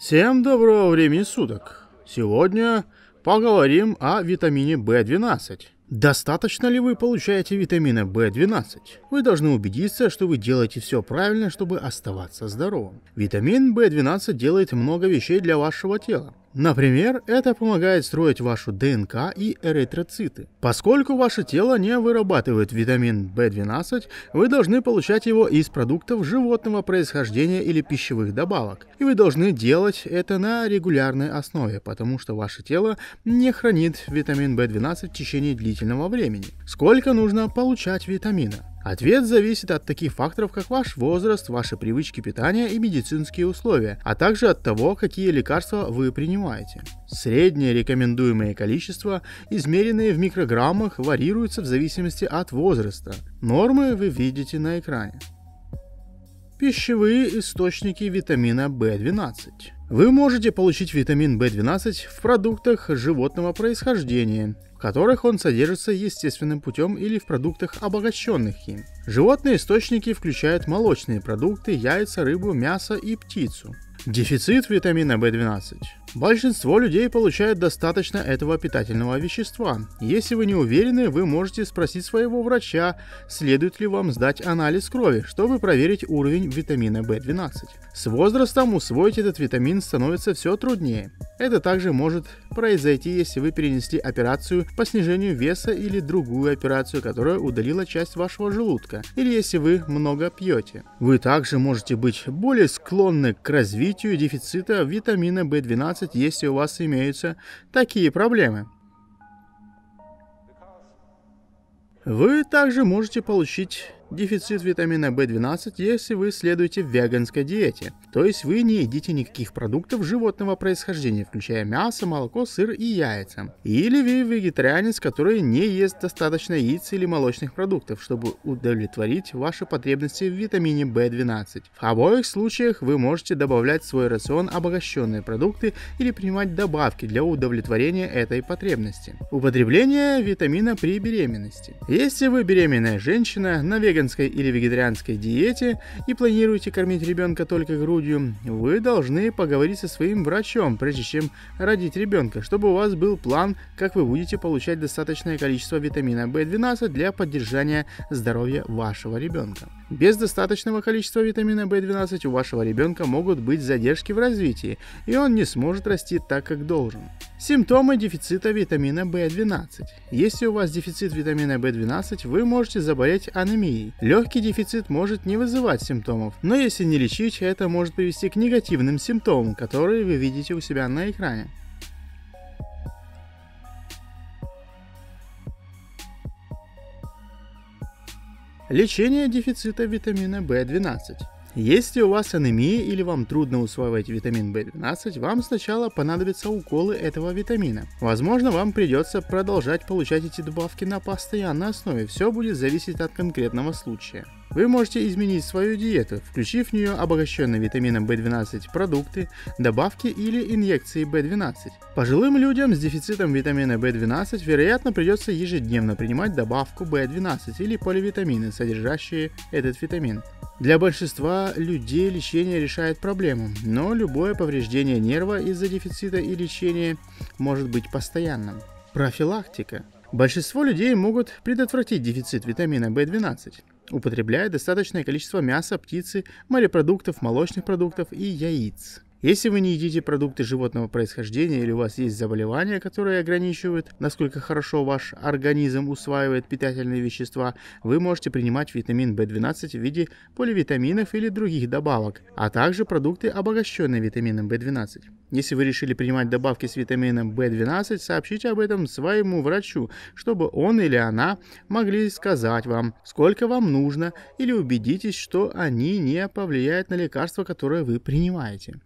Всем доброго времени суток! Сегодня поговорим о витамине В12. Достаточно ли вы получаете витамина В12? Вы должны убедиться, что вы делаете все правильно, чтобы оставаться здоровым. Витамин В12 делает много вещей для вашего тела. Например, это помогает строить вашу ДНК и эритроциты. Поскольку ваше тело не вырабатывает витамин В12, вы должны получать его из продуктов животного происхождения или пищевых добавок. И вы должны делать это на регулярной основе, потому что ваше тело не хранит витамин В12 в течение длительного времени. Сколько нужно получать витамина? Ответ зависит от таких факторов, как ваш возраст, ваши привычки питания и медицинские условия, а также от того, какие лекарства вы принимаете. Среднее рекомендуемое количество, измеренное в микрограммах, варьируется в зависимости от возраста. Нормы вы видите на экране. Пищевые источники витамина В12. Вы можете получить витамин В12 в продуктах животного происхождения, в которых он содержится естественным путем или в продуктах, обогащенных им. Животные источники включают молочные продукты, яйца, рыбу, мясо и птицу. Дефицит витамина В12. Большинство людей получают достаточно этого питательного вещества. Если вы не уверены, вы можете спросить своего врача, следует ли вам сдать анализ крови, чтобы проверить уровень витамина В12. С возрастом усвоить этот витамин становится все труднее. Это также может произойти, если вы перенесли операцию по снижению веса или другую операцию, которая удалила часть вашего желудка, или если вы много пьете. Вы также можете быть более склонны к развитию дефицита витамина В12, если у вас имеются такие проблемы. Вы также можете получить дефицит витамина В12, если вы следуете веганской диете, то есть вы не едите никаких продуктов животного происхождения, включая мясо, молоко, сыр и яйца. Или вы вегетарианец, который не ест достаточно яиц или молочных продуктов, чтобы удовлетворить ваши потребности в витамине В12. В обоих случаях вы можете добавлять в свой рацион обогащенные продукты или принимать добавки для удовлетворения этой потребности. Употребление витамина при беременности. Если вы беременная женщина, на веганской или вегетарианской диете и планируете кормить ребенка только грудью, вы должны поговорить со своим врачом, прежде чем родить ребенка, чтобы у вас был план, как вы будете получать достаточное количество витамина В12 для поддержания здоровья вашего ребенка. Без достаточного количества витамина В12 у вашего ребенка могут быть задержки в развитии, и он не сможет расти так, как должен. Симптомы дефицита витамина В12. Если у вас дефицит витамина В12, вы можете заболеть анемией. Легкий дефицит может не вызывать симптомов, но если не лечить, это может привести к негативным симптомам, которые вы видите у себя на экране. Лечение дефицита витамина В12. Если у вас анемия или вам трудно усваивать витамин В12, вам сначала понадобятся уколы этого витамина. Возможно, вам придется продолжать получать эти добавки на постоянной основе, все будет зависеть от конкретного случая. Вы можете изменить свою диету, включив в нее обогащенные витамином В12 продукты, добавки или инъекции В12. Пожилым людям с дефицитом витамина В12, вероятно, придется ежедневно принимать добавку В12 или поливитамины, содержащие этот витамин. Для большинства людей лечение решает проблему, но любое повреждение нерва из-за дефицита и лечения может быть постоянным. Профилактика. Большинство людей могут предотвратить дефицит витамина В12, употребляя достаточное количество мяса, птицы, морепродуктов, молочных продуктов и яиц. Если вы не едите продукты животного происхождения или у вас есть заболевания, которые ограничивают, насколько хорошо ваш организм усваивает питательные вещества, вы можете принимать витамин В12 в виде поливитаминов или других добавок, а также продукты, обогащенные витамином В12. Если вы решили принимать добавки с витамином В12, сообщите об этом своему врачу, чтобы он или она могли сказать вам, сколько вам нужно, или убедитесь, что они не повлияют на лекарства, которые вы принимаете.